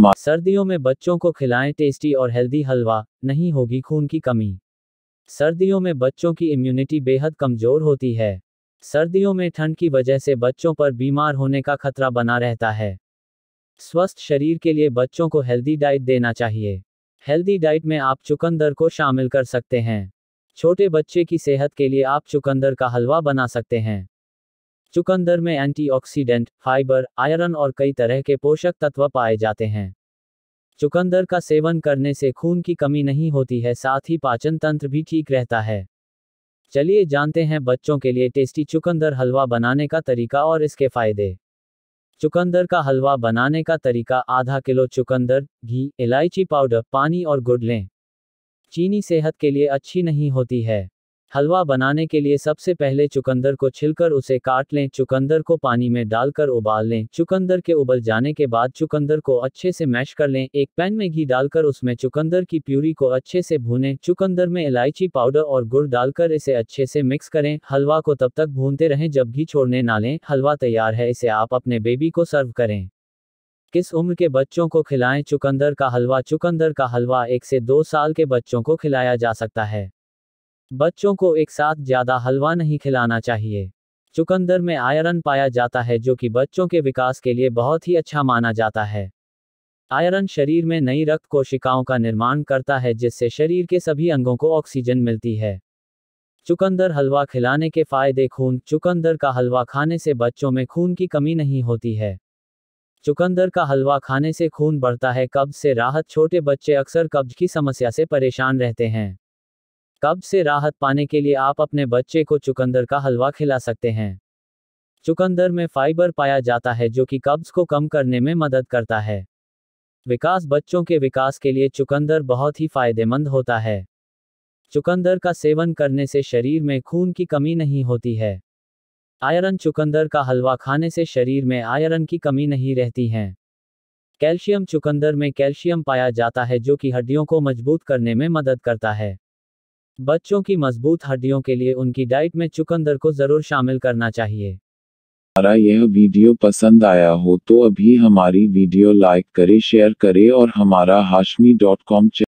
हमारे सर्दियों में बच्चों को खिलाएं टेस्टी और हेल्दी हलवा, नहीं होगी खून की कमी। सर्दियों में बच्चों की इम्यूनिटी बेहद कमजोर होती है। सर्दियों में ठंड की वजह से बच्चों पर बीमार होने का खतरा बना रहता है। स्वस्थ शरीर के लिए बच्चों को हेल्दी डाइट देना चाहिए। हेल्दी डाइट में आप चुकंदर को शामिल कर सकते हैं। छोटे बच्चे की सेहत के लिए आप चुकंदर का हलवा बना सकते हैं। चुकंदर में एंटीऑक्सीडेंट, फाइबर, आयरन और कई तरह के पोषक तत्व पाए जाते हैं। चुकंदर का सेवन करने से खून की कमी नहीं होती है, साथ ही पाचन तंत्र भी ठीक रहता है। चलिए जानते हैं बच्चों के लिए टेस्टी चुकंदर हलवा बनाने का तरीका और इसके फायदे। चुकंदर का हलवा बनाने का तरीका, आधा किलो चुकंदर, घी, इलायची पाउडर, पानी और गुड़ लें। चीनी सेहत के लिए अच्छी नहीं होती है। हलवा बनाने के लिए सबसे पहले चुकंदर को छिलकर उसे काट लें। चुकंदर को पानी में डालकर उबाल लें। चुकंदर के उबल जाने के बाद चुकंदर को अच्छे से मैश कर लें। एक पैन में घी डालकर उसमें चुकंदर की प्यूरी को अच्छे से भूनें। चुकंदर में इलायची पाउडर और गुड़ डालकर इसे अच्छे से मिक्स करें। हलवा को तब तक भूनते रहें जब घी छोड़ने ना लें। हलवा तैयार है, इसे आप अपने बेबी को सर्व करें। किस उम्र के बच्चों को खिलाएं चुकंदर का हलवा? चुकंदर का हलवा 1 से 2 साल के बच्चों को खिलाया जा सकता है। बच्चों को एक साथ ज़्यादा हलवा नहीं खिलाना चाहिए। चुकंदर में आयरन पाया जाता है, जो कि बच्चों के विकास के लिए बहुत ही अच्छा माना जाता है। आयरन शरीर में नई रक्त कोशिकाओं का निर्माण करता है, जिससे शरीर के सभी अंगों को ऑक्सीजन मिलती है। चुकंदर हलवा खिलाने के फायदे, खून। चुकंदर का हलवा खाने से बच्चों में खून की कमी नहीं होती है। चुकंदर का हलवा खाने से खून बढ़ता है। कब्ज से राहत। छोटे बच्चे अक्सर कब्ज की समस्या से परेशान रहते हैं। कब्ज से राहत पाने के लिए आप अपने बच्चे को चुकंदर का हलवा खिला सकते हैं। चुकंदर में फाइबर पाया जाता है, जो कि कब्ज को कम करने में मदद करता है। विकास। बच्चों के विकास के लिए चुकंदर बहुत ही फायदेमंद होता है। चुकंदर का सेवन करने से शरीर में खून की कमी नहीं होती है। आयरन। चुकंदर का हलवा खाने से शरीर में आयरन की कमी नहीं रहती है। कैल्शियम। चुकंदर में कैल्शियम पाया जाता है, जो कि हड्डियों को मजबूत करने में मदद करता है। बच्चों की मजबूत हड्डियों के लिए उनकी डाइट में चुकंदर को जरूर शामिल करना चाहिए। हमारा यह वीडियो पसंद आया हो तो अभी हमारी वीडियो लाइक करें, शेयर करें और हमारा hashmi.com